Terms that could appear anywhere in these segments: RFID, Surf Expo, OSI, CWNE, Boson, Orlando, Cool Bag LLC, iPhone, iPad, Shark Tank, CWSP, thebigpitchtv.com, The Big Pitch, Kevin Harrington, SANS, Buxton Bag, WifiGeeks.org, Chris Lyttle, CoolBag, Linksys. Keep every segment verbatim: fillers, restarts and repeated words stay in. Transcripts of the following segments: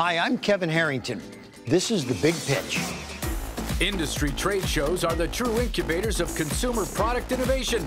Hi, I'm Kevin Harrington. This is The Big Pitch. Industry trade shows are the true incubators of consumer product innovation.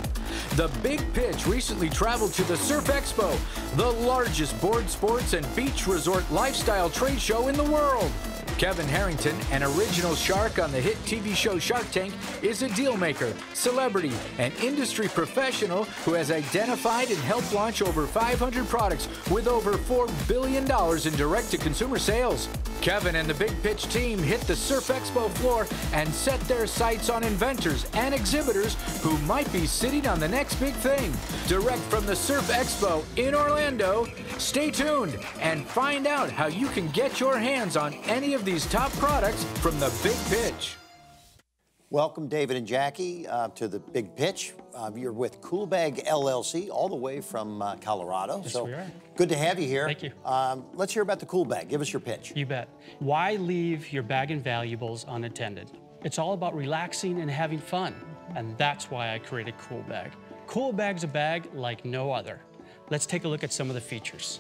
The Big Pitch recently traveled to the Surf Expo, the largest board sports and beach resort lifestyle trade show in the world. Kevin Harrington, an original shark on the hit T V show Shark Tank, is a deal maker, celebrity, and industry professional who has identified and helped launch over five hundred products with over four billion dollars in direct-to-consumer sales. Kevin and the Big Pitch team hit the Surf Expo floor and set their sights on inventors and exhibitors who might be sitting on the next big thing. Direct from the Surf Expo in Orlando, stay tuned and find out how you can get your hands on any of these top products from the Big Pitch. Welcome, David and Jackie, uh, to the Big Pitch. Uh, you're with Cool Bag L L C, all the way from uh, Colorado. Yes, so we are. Good to have you here. Thank you. Um, let's hear about the Cool Bag. Give us your pitch. You bet. Why leave your bag and valuables unattended? It's all about relaxing and having fun, and that's why I created Cool Bag. Cool Bag's a bag like no other. Let's take a look at some of the features.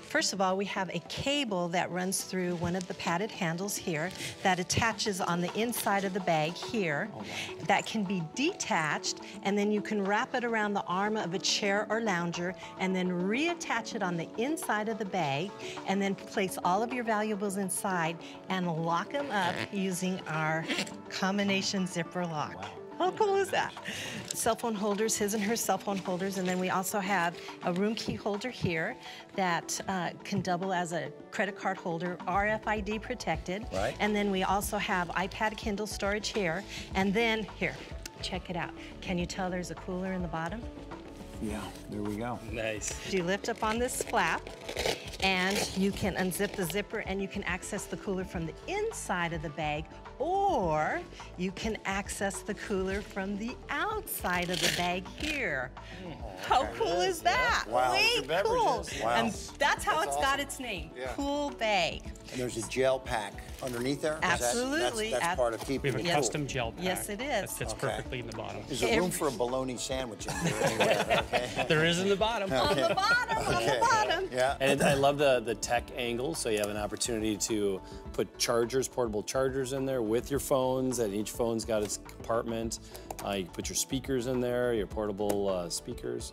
First of all, we have a cable that runs through one of the padded handles here that attaches on the inside of the bag here. Oh, wow. That can be detached, and then you can wrap it around the arm of a chair or lounger and then reattach it on the inside of the bag, and then place all of your valuables inside and lock them up using our combination zipper lock. Wow. How cool is that? Cell phone holders, his and her cell phone holders, and then we also have a room key holder here that uh, can double as a credit card holder, R F I D protected. Right. And then we also have iPad, Kindle storage here. And then here, check it out. Can you tell there's a cooler in the bottom? Yeah, there we go. Nice. You lift up on this flap, and you can unzip the zipper, and you can access the cooler from the inside of the bag, or you can access the cooler from the outside of the bag here. Oh, how cool is, is that? Yeah. Wow. Way cool. Wow. And that's how that's it's awesome. got its name, yeah. Cool Bag. And there's a gel pack underneath there? Absolutely. That, that's that's Ab part of keeping it cool. We have a yes. custom gel pack. Yes, it is. That fits okay. perfectly in the bottom. There's a room for a bologna sandwich in here anyway, okay? There is in the bottom. Okay. On the bottom, okay. on the bottom. Yeah. And I love the, the tech angle, so you have an opportunity to put chargers, portable chargers in there with your phones, and each phone's got its compartment. Uh, you can put your speakers in there, your portable uh, speakers.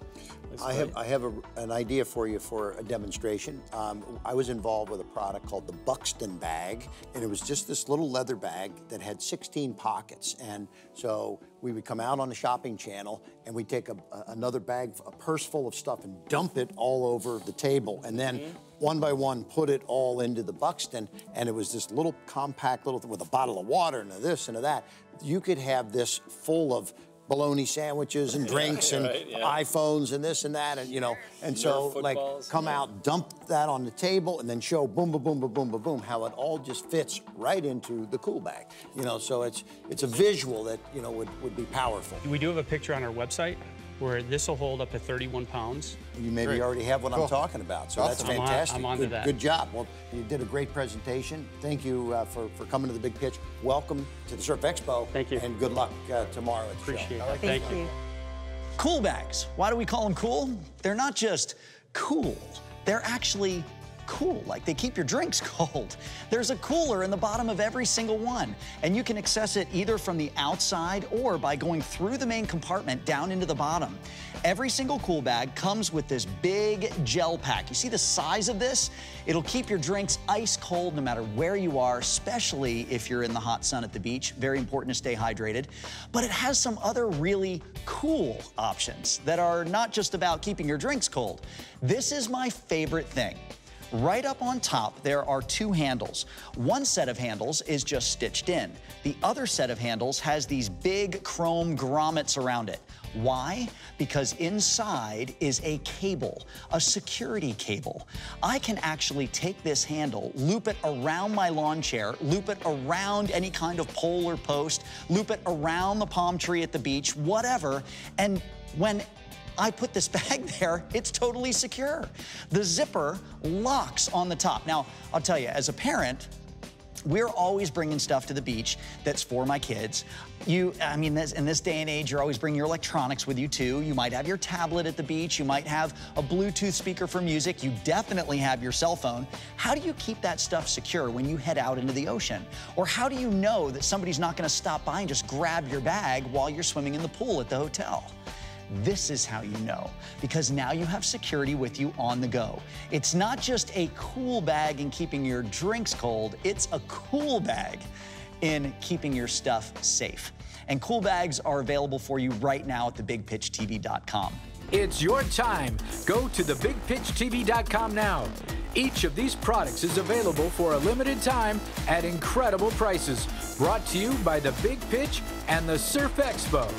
That's I great. have I have a, an idea for you for a demonstration. Um, I was involved with a product called the Buxton Bag, and it was just this little leather bag that had sixteen pockets. And so we would come out on the shopping channel, and we'd take a, a, another bag, a purse full of stuff, and dump it all over the table, and then mm-hmm. one by one, put it all into the Buxton, and it was this little compact little thing with a bottle of water and a this and a that. You could have this full of bologna sandwiches and drinks yeah, and right, yeah. iPhones and this and that, and you know, and so like come yeah. out, dump that on the table, and then show boom, boom, boom, boom, boom, boom, boom, how it all just fits right into the Cool Bag. You know, so it's it's a visual that you know would would be powerful. We do have a picture on our website where this will hold up to thirty-one pounds. You maybe great. already have what cool. I'm talking about, so awesome. that's fantastic. I'm on, I'm good, that. good job. Well, you did a great presentation. Thank you uh, for, for coming to the Big Pitch. Welcome to the Surf Expo. Thank you. And good luck uh, tomorrow at the Appreciate show. it. Like Thank you. you. Cool bags. Why do we call them cool? They're not just cool. They're actually cool, like they keep your drinks cold. There's a cooler in the bottom of every single one, and you can access it either from the outside or by going through the main compartment down into the bottom. Every single cool bag comes with this big gel pack. You see the size of this? It'll keep your drinks ice cold no matter where you are, especially if you're in the hot sun at the beach. Very important to stay hydrated. But it has some other really cool options that are not just about keeping your drinks cold. This is my favorite thing. Right up on top, there are two handles. One set of handles is just stitched in. The other set of handles has these big chrome grommets around it. Why? Because inside is a cable, a security cable. I can actually take this handle, loop it around my lawn chair, loop it around any kind of pole or post, loop it around the palm tree at the beach, whatever, and when I put this bag there, it's totally secure. The zipper locks on the top. Now, I'll tell you, as a parent, We're always bringing stuff to the beach that's for my kids. You, I mean, this, in this day and age, you're always bringing your electronics with you too. You might have your tablet at the beach. You might have a Bluetooth speaker for music. You definitely have your cell phone. How do you keep that stuff secure when you head out into the ocean? Or how do you know that somebody's not gonna stop by and just grab your bag while you're swimming in the pool at the hotel? This is how you know, because now you have security with you on the go. It's not just a cool bag in keeping your drinks cold, it's a cool bag in keeping your stuff safe. And cool bags are available for you right now at the big pitch T V dot com. It's your time. Go to the big pitch T V dot com now. Each of these products is available for a limited time at incredible prices. Brought to you by The Big Pitch and the Surf Expo.